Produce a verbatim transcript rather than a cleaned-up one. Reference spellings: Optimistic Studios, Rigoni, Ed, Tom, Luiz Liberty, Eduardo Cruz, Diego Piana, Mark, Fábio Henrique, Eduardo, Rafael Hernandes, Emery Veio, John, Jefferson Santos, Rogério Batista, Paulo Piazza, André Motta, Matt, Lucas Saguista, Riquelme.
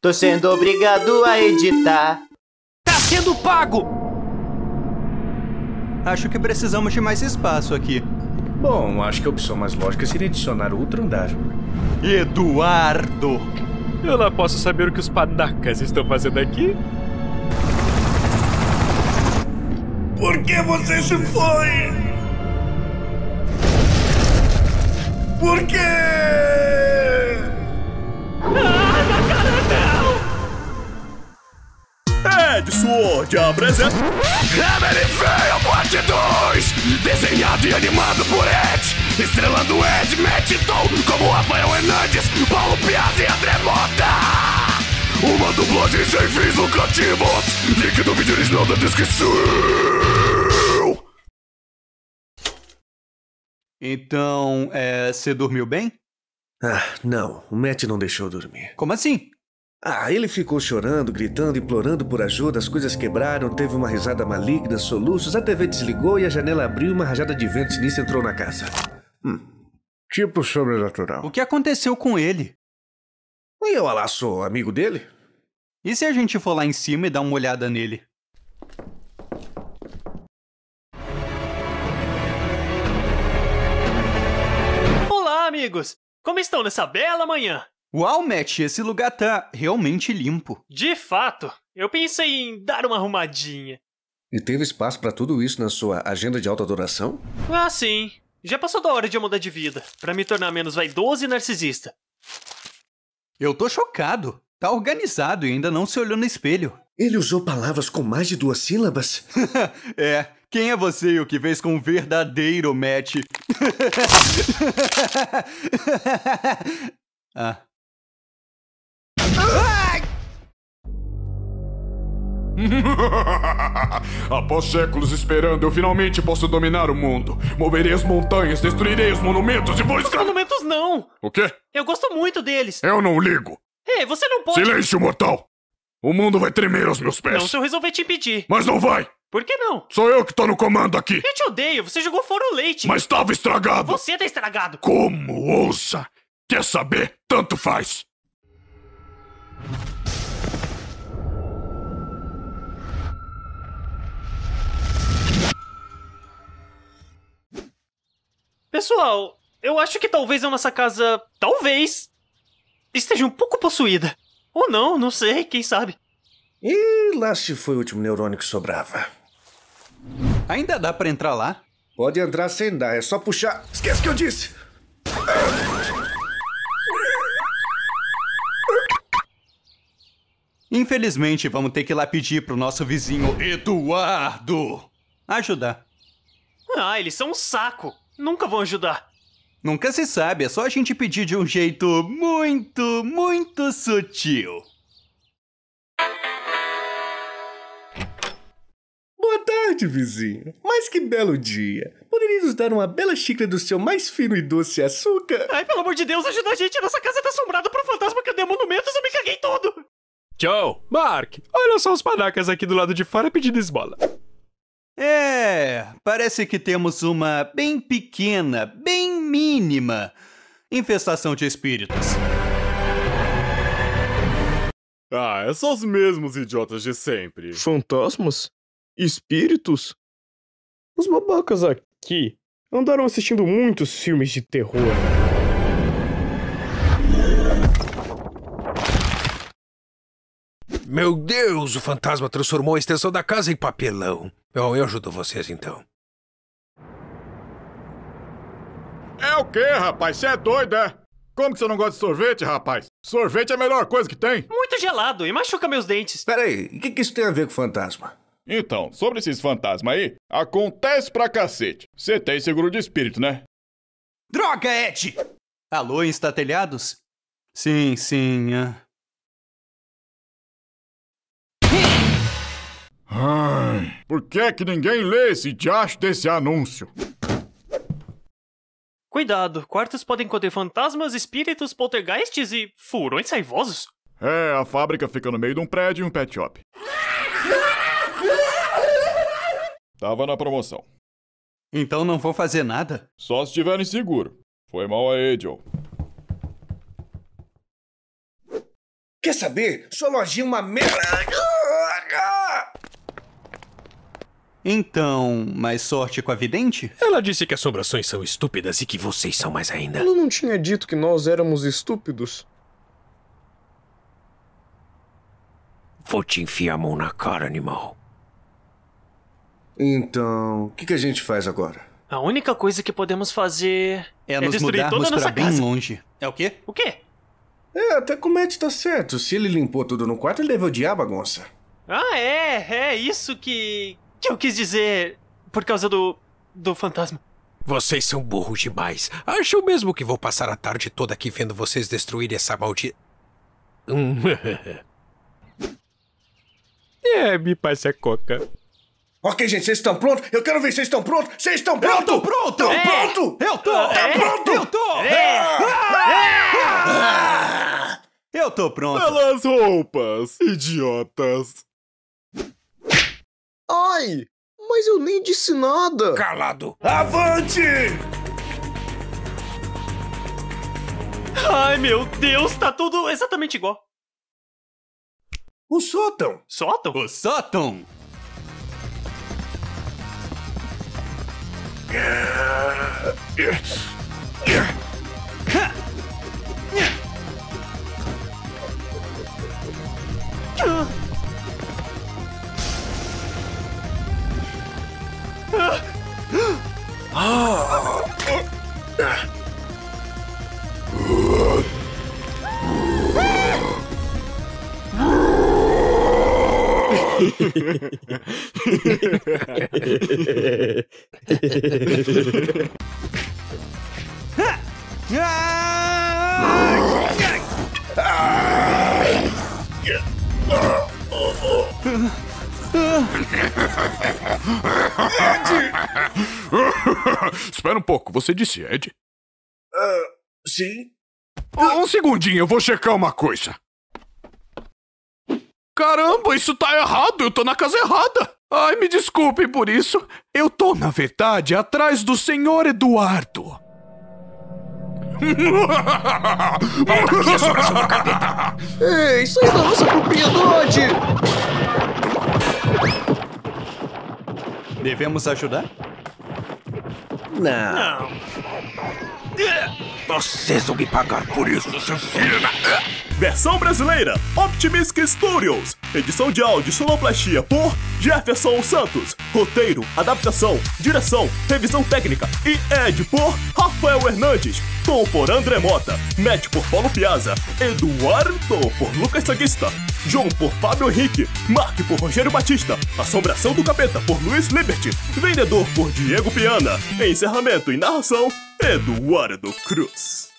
Tô sendo obrigado a editar. Tá sendo pago! Acho que precisamos de mais espaço aqui. Bom, acho que a opção mais lógica seria adicionar outro andar. Eduardo! Eu lá posso saber o que os padacas estão fazendo aqui? Por que você se foi? Por quê? Ah, na cara não! Ed, Suord, apresenta... Emery Veio, parte dois! Desenhado e animado por Ed! Estrelando Ed, Matt e Tom, como Rafael Hernandes, Paulo Piazza e André Motta! Uma dublagem sem fins lucrativos! Link do vídeo original da descrição! Então, é... você dormiu bem? Ah, não. O Matt não deixou dormir. Como assim? Ah, ele ficou chorando, gritando, implorando por ajuda, as coisas quebraram, teve uma risada maligna, soluços, a T V desligou e a janela abriu e uma rajada de vento sinistra entrou na casa. Hum, tipo sobrenatural. O que aconteceu com ele? E eu, lá, sou amigo dele? E se a gente for lá em cima e dar uma olhada nele? Olá, amigos! Como estão nessa bela manhã? Uau, Matt, esse lugar tá realmente limpo. De fato, eu pensei em dar uma arrumadinha. E teve espaço pra tudo isso na sua agenda de autoadoração? Ah, sim. Já passou da hora de eu mudar de vida, pra me tornar menos vaidoso e narcisista. Eu tô chocado. Tá organizado e ainda não se olhou no espelho. Ele usou palavras com mais de duas sílabas? É. Quem é você e o que fez com o verdadeiro Matt? Ah. Após séculos esperando, eu finalmente posso dominar o mundo. Moverei as montanhas, destruirei os monumentos e vou escra... Monumentos não! O quê? Eu gosto muito deles. Eu não ligo. Ei, você não pode... Silêncio, mortal! O mundo vai tremer aos meus pés. Não, se eu resolver te impedir. Mas não vai! Por que não? Sou eu que tô no comando aqui. Eu te odeio, você jogou fora o leite. Mas tava estragado. Você tá estragado. Como ousa? Quer saber? Tanto faz. Pessoal, eu acho que talvez a nossa casa... Talvez! Esteja um pouco possuída. Ou não, não sei, quem sabe. E lá se foi o último neurônio que sobrava. Ainda dá pra entrar lá? Pode entrar sem dar, é só puxar... Esquece o que eu disse! Infelizmente, vamos ter que ir lá pedir pro nosso vizinho Eduardo ajudar. Ah, eles são um saco. Nunca vão ajudar. Nunca se sabe, é só a gente pedir de um jeito muito, muito sutil. Boa tarde, vizinho. Mas que belo dia. Poderia nos dar uma bela xícara do seu mais fino e doce açúcar? Ai, pelo amor de Deus, ajuda a gente. Nossa casa tá assombrada por um fantasma que eu dei monumentos e eu me caguei todo. John, Mark, olha só os padacas aqui do lado de fora pedindo esmola. É, parece que temos uma bem pequena, bem mínima infestação de espíritos. Ah, é só os mesmos idiotas de sempre. Fantasmas? Espíritos? Os babacas aqui andaram assistindo muitos filmes de terror. Meu Deus, o fantasma transformou a extensão da casa em papelão. Bom, eu ajudo vocês, então. É o quê, rapaz? Você é doido, é? Como que você não gosta de sorvete, rapaz? Sorvete é a melhor coisa que tem. Muito gelado e machuca meus dentes. Peraí, o que, que isso tem a ver com fantasma? Então, sobre esses fantasmas aí, acontece pra cacete. Você tem seguro de espírito, né? Droga, Ed! Alô, instatelhados? Sim, sim, ah... Ai, por que é que ninguém lê esse diacho desse anúncio? Cuidado, quartos podem conter fantasmas, espíritos, poltergeists e furões saivosos. É, a fábrica fica no meio de um prédio e um pet shop. Tava na promoção. Então não vou fazer nada? Só se tiverem seguro. Foi mal aí, Joe. Quer saber? Sua lojinha é uma merda. Então, mais sorte com a vidente? Ela disse que as assombrações são estúpidas e que vocês são mais ainda. Ela não tinha dito que nós éramos estúpidos? Vou te enfiar a mão na cara, animal. Então, o que, que a gente faz agora? A única coisa que podemos fazer é, é nos destruir mudarmos toda a nossa pra casa. Bem longe. É o quê? O quê? É, até que o Matt tá certo. Se ele limpou tudo no quarto, ele deve odiar a bagunça. Ah, é. É isso que... que eu quis dizer por causa do... do fantasma. Vocês são burros demais. Acham mesmo que vou passar a tarde toda aqui vendo vocês destruírem essa maldita... É, me passe a coca. Ok, gente, vocês estão prontos? Eu quero ver se vocês estão prontos! Vocês estão prontos! Eu tô pronto! Tão é. pronto! Eu tô! Tá é. pronto! Eu tô! É. Ah. Ah. Eu tô pronto! Belas roupas, idiotas! Ai! Mas eu nem disse nada! Calado! Avante! Ai, meu Deus! Tá tudo exatamente igual! O sótão! Sótão? O sótão! Espera um pouco, você disse Ed? Uh, sim. Um, um segundinho, eu vou checar uma coisa. Caramba, isso tá errado, eu tô na casa errada. Ai, me desculpem por isso. Eu tô, na verdade, atrás do senhor Eduardo. Volta aqui, assombração do capeta. Ei, isso aí é da nossa propriedade. Devemos ajudar? Não. Vocês vão me pagar por isso, seu filho da... Versão brasileira, Optimistic Studios. Edição de áudio e sonoplastia por Jefferson Santos. Roteiro, adaptação, direção, revisão técnica e Ed por Rafael Hernandes. Tom por André Motta, Matt por Paulo Piazza, Eduardo por Lucas Saguista, John por Fábio Henrique, Mark por Rogério Batista, Assombração do Capeta por Luiz Liberty, Vendedor por Diego Piana, Encerramento e narração, Eduardo Cruz.